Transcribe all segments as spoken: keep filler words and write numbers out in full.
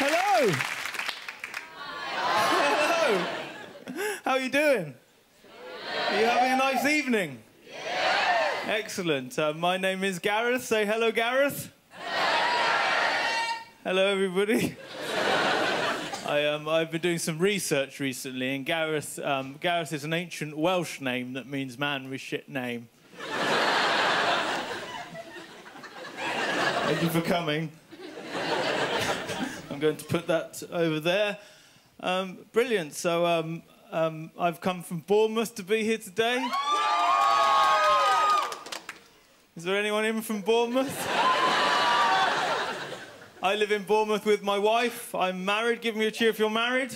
Hello. Hello. How are you doing? Are you having a nice evening? Yeah. Excellent. Uh, my name is Gareth. Say hello, Gareth. Hello, everybody. I, um, I've been doing some research recently, and Gareth, um, Gareth is an ancient Welsh name that means man with shit name. Thank you for coming. I'm going to put that over there. Um, brilliant. So um, um, I've come from Bournemouth to be here today. Is there anyone in from Bournemouth? I live in Bournemouth with my wife. I'm married. Give me a cheer if you're married.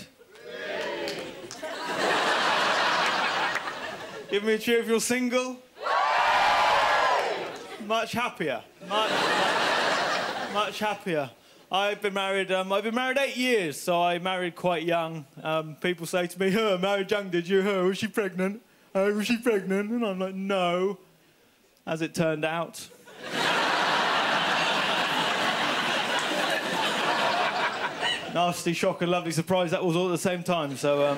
Give me a cheer if you're single. Much happier. Much, much happier. I've been married. Um, I've been married eight years, so I married quite young. Um, people say to me, "Her married young? Did you? Her? Was she pregnant? Oh, was she pregnant?" And I'm like, "No." As it turned out. Nasty shock and lovely surprise, that was all at the same time, so um,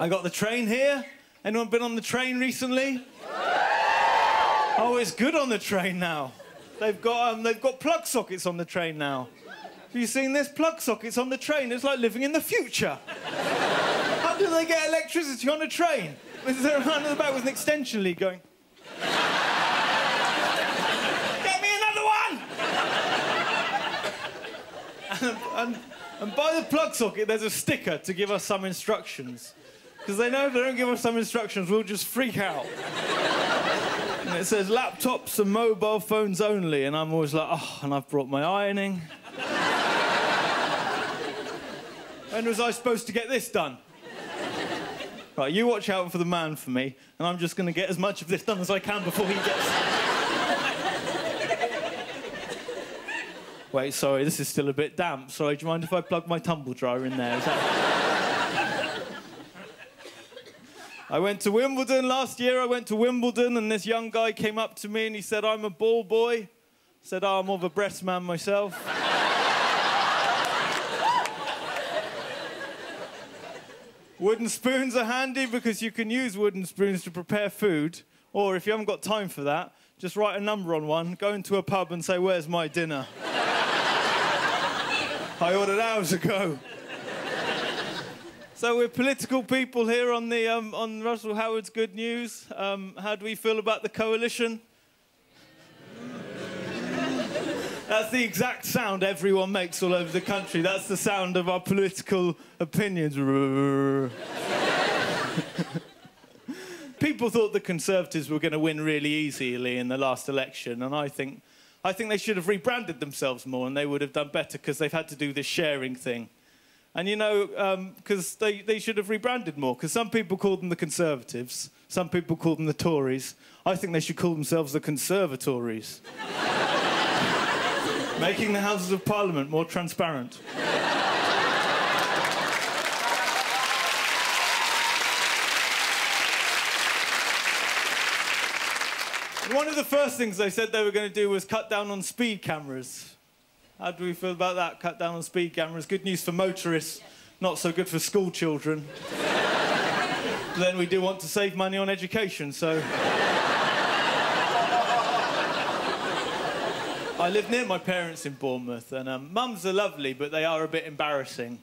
I got the train here. Anyone been on the train recently? Oh, it's good on the train now. They've got, um, they've got plug sockets on the train now. Have you seen this? Plug sockets on the train. It's like living in the future. How do they get electricity on a train? Is there a man in the back with an extension lead going... And, and, and by the plug socket, there's a sticker to give us some instructions. Because they know if they don't give us some instructions, we'll just freak out. And it says, laptops and mobile phones only. And I'm always like, oh, and I've brought my ironing. When was I supposed to get this done? Right, you watch out for the man for me, and I'm just going to get as much of this done as I can before he gets... Wait, sorry, this is still a bit damp. Sorry, do you mind if I plug my tumble dryer in there? Is that... I went to Wimbledon last year. I went to Wimbledon, and this young guy came up to me and he said, "I'm a ball boy." I said, "Oh, I'm more of a breast man myself." Wooden spoons are handy because you can use wooden spoons to prepare food, or if you haven't got time for that, just write a number on one, go into a pub and say, "Where's my dinner?" I ordered hours ago. So we're political people here on the um, on Russell Howard's Good News. Um, how do we feel about the coalition? That's the exact sound everyone makes all over the country. That's the sound of our political opinions. People thought the Conservatives were going to win really easily in the last election, and I think, I think they should have rebranded themselves more and they would have done better because they've had to do this sharing thing. And, you know, because um, they, they should have rebranded more, because some people call them the Conservatives, some people call them the Tories. I think they should call themselves the Conservatories. Making the Houses of Parliament more transparent. One of the first things they said they were going to do was cut down on speed cameras. How do we feel about that? Cut down on speed cameras. Good news for motorists, not so good for school children. Then we do want to save money on education, so... I live near my parents in Bournemouth, and um, mums are lovely, but they are a bit embarrassing,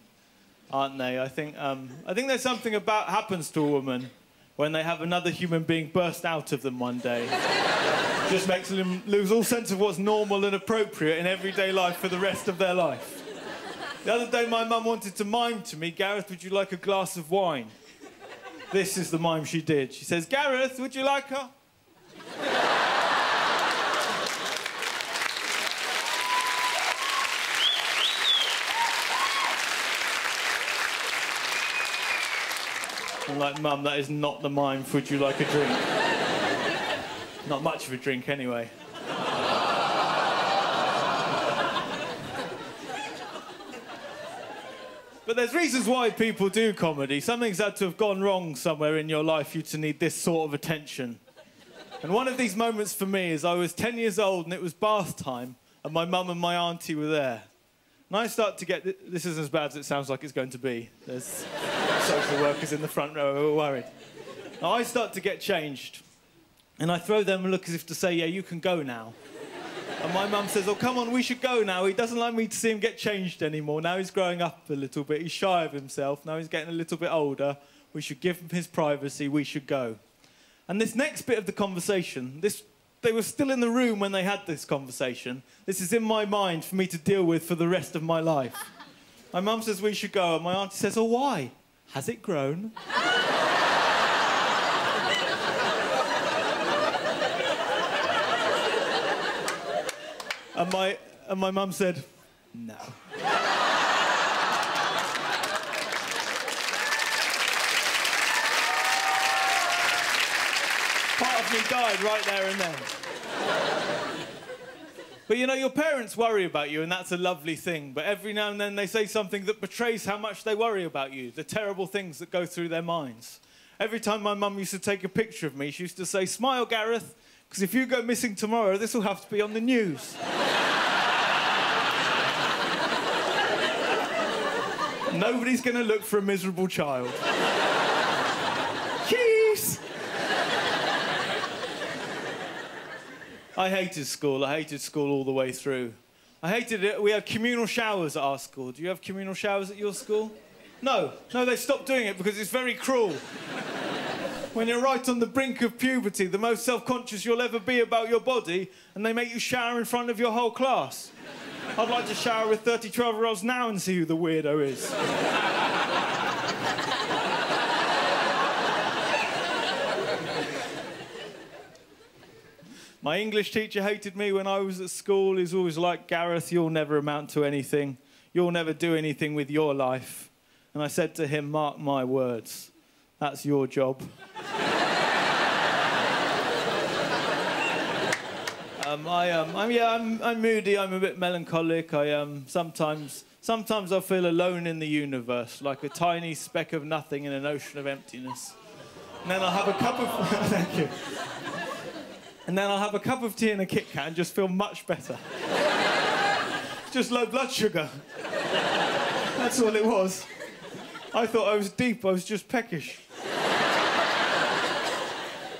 aren't they? I think, um, I think there's something about happens to a woman when they have another human being burst out of them one day. Just makes them lose all sense of what's normal and appropriate in everyday life for the rest of their life. The other day, my mum wanted to mime to me, "Gareth, would you like a glass of wine?" This is the mime she did. She says, "Gareth, would you like a..." I'm like, "Mum, that is not the mime. Would you like a drink?" Not much of a drink, anyway. But there's reasons why people do comedy. Something's had to have gone wrong somewhere in your life for you to need this sort of attention. And one of these moments for me is I was ten years old and it was bath time, and my mum and my auntie were there. And I start to get, th this isn't as bad as it sounds like it's going to be. There's social workers in the front row who are worried. Now, I start to get changed. And I throw them a look as if to say, yeah, you can go now. And my mum says, oh, come on, we should go now. He doesn't like me to see him get changed anymore. Now he's growing up a little bit. He's shy of himself. Now he's getting a little bit older. We should give him his privacy. We should go. And this next bit of the conversation, this, they were still in the room when they had this conversation. This is in my mind for me to deal with for the rest of my life. My mum says, we should go. And my auntie says, oh, why? Has it grown? And my, and my mum said, no. Part of me died right there and then. But, you know, your parents worry about you, and that's a lovely thing. But every now and then they say something that betrays how much they worry about you, the terrible things that go through their minds. Every time my mum used to take a picture of me, she used to say, smile, Gareth, because if you go missing tomorrow, this will have to be on the news. Nobody's going to look for a miserable child. Jeez! I hated school. I hated school all the way through. I hated it. We had communal showers at our school. Do you have communal showers at your school? No. No, they stopped doing it because it's very cruel. When you're right on the brink of puberty, the most self-conscious you'll ever be about your body, and they make you shower in front of your whole class. I'd like to shower with thirty twelve-year-olds now and see who the weirdo is. My English teacher hated me when I was at school. He's always like, Gareth, you'll never amount to anything. You'll never do anything with your life. And I said to him, mark my words. That's your job. um, I, um, I'm, yeah, I'm, I'm moody. I'm a bit melancholic. I um, sometimes, sometimes I feel alone in the universe, like a tiny speck of nothing in an ocean of emptiness. And then I'll have a cup of thank you. And then I'll have a cup of tea and a Kit Kat and just feel much better. Just low blood sugar. That's all it was. I thought I was deep. I was just peckish.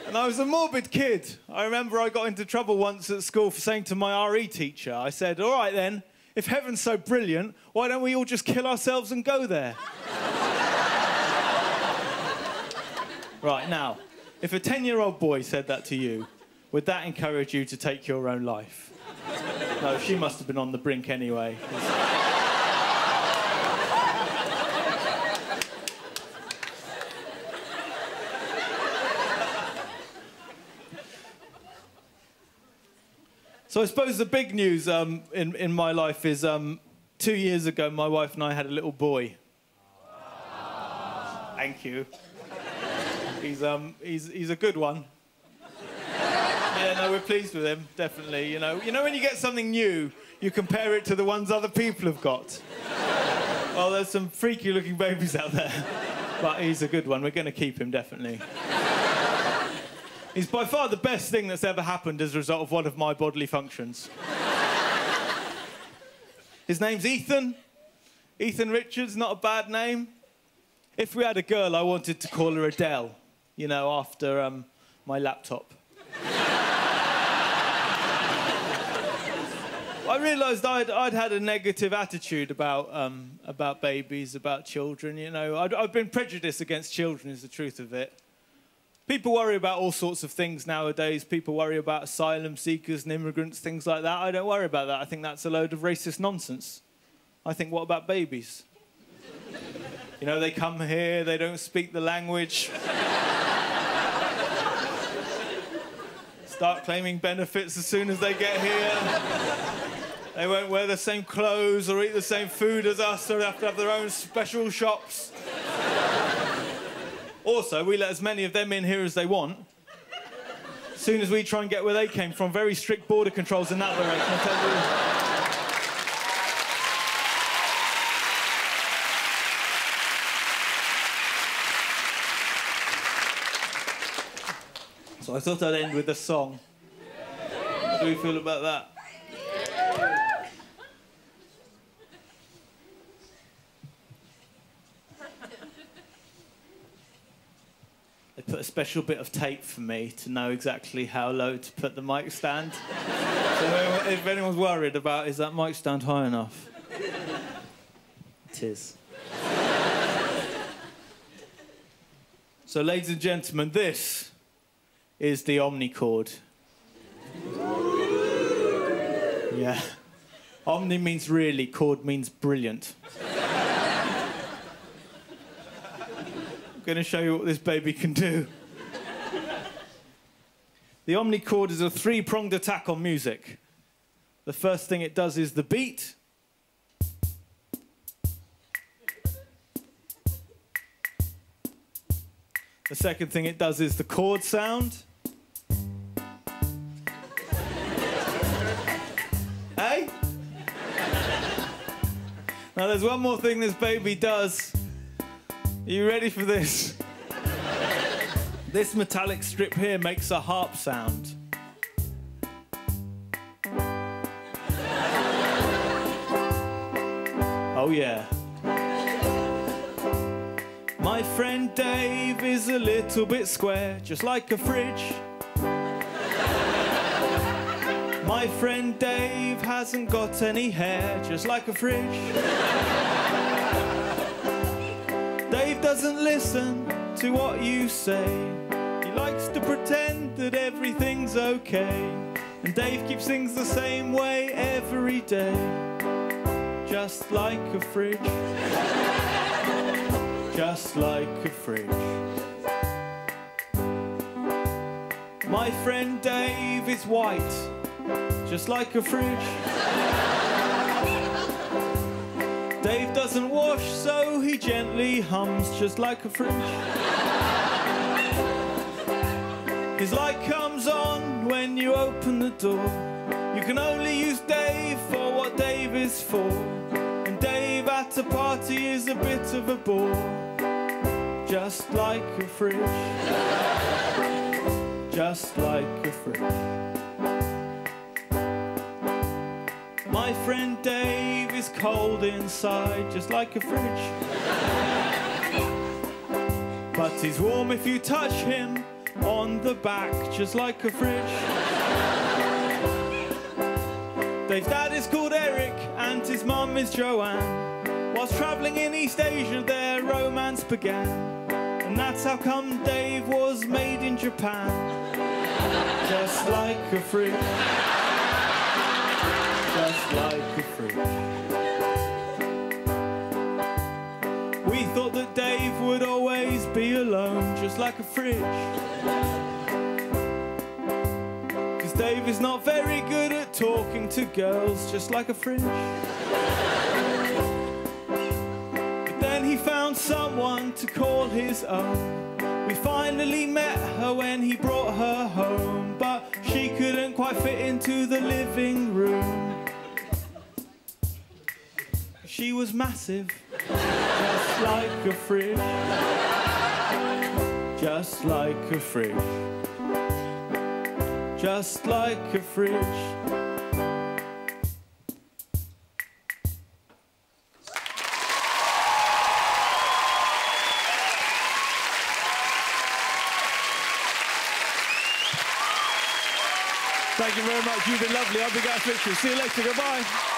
And I was a morbid kid. I remember I got into trouble once at school for saying to my R E teacher, I said, all right then, if heaven's so brilliant, why don't we all just kill ourselves and go there? Right, now, if a ten-year-old boy said that to you, would that encourage you to take your own life? No, she must have been on the brink anyway. So I suppose the big news um, in, in my life is um, two years ago, my wife and I had a little boy. Aww. Thank you. He's, um, he's, he's a good one. Yeah, no, we're pleased with him, definitely. You know, you know when you get something new, you compare it to the ones other people have got. Well, there's some freaky-looking babies out there. But he's a good one. We're going to keep him, definitely. It's by far the best thing that's ever happened as a result of one of my bodily functions. His name's Ethan. Ethan Richards, not a bad name. If we had a girl, I wanted to call her Adele, you know, after um, my laptop. I realised I'd, I'd had a negative attitude about, um, about babies, about children, you know. I'd, I'd been prejudiced against children, is the truth of it. People worry about all sorts of things nowadays. People worry about asylum seekers and immigrants, things like that. I don't worry about that. I think that's a load of racist nonsense. I think, what about babies? You know, they come here, they don't speak the language. Start claiming benefits as soon as they get here. They won't wear the same clothes or eat the same food as us, so they have to have their own special shops. Also, we let as many of them in here as they want. As soon as we try and get where they came from, very strict border controls in that direction. I tell you. So I thought I'd end with a song. How do we feel about that? put a special bit of tape for me to know exactly how low to put the mic stand. So if anyone's worried about, is that mic stand high enough? It is. So, ladies and gentlemen, this is the Omnichord. Yeah. Omni means really, chord means brilliant. I'm going to show you what this baby can do. The Omnichord is a three-pronged attack on music. The first thing it does is the beat. The second thing it does is the chord sound. Hey? Now, there's one more thing this baby does. Are you ready for this? This metallic strip here makes a harp sound. Oh, yeah. My friend Dave is a little bit square, just like a fridge. My friend Dave hasn't got any hair, just like a fridge. Dave doesn't listen to what you say. He likes to pretend that everything's okay. And Dave keeps things the same way every day, just like a fridge. Just like a fridge. My friend Dave is white, just like a fridge. Dave doesn't wash, so he gently hums, just like a fridge. His light comes on when you open the door. You can only use Dave for what Dave is for. And Dave at a party is a bit of a bore, just like a fridge. Just like a fridge. My friend Dave is cold inside, just like a fridge. But he's warm if you touch him on the back, just like a fridge. Dave's dad is called Eric and his mum is Joanne. Whilst travelling in East Asia, their romance began. And that's how come Dave was made in Japan, just like a fridge. Just like a fridge. We thought that Dave would always be alone, just like a fridge. 'Cause Dave is not very good at talking to girls, just like a fridge. But then he found someone to call his own. We finally met her when he brought her home, but she couldn't quite fit into the living room. She was massive, just like a fridge, just like a fridge, just like a fridge. Thank you very much. You've been lovely. I've been Guy Richards. See you later. Goodbye.